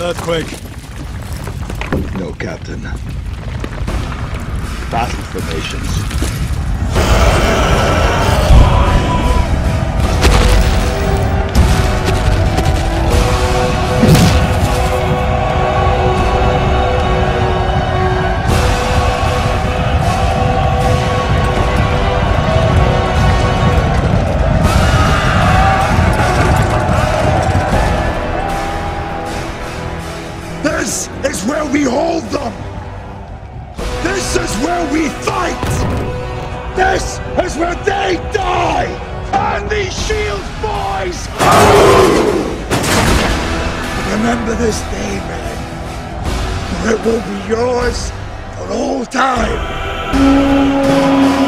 Earthquake. No, Captain. Battle formations. This is where we hold them! This is where we fight! This is where they die! And these shield boys! Remember this day, man. For it will be yours for all time!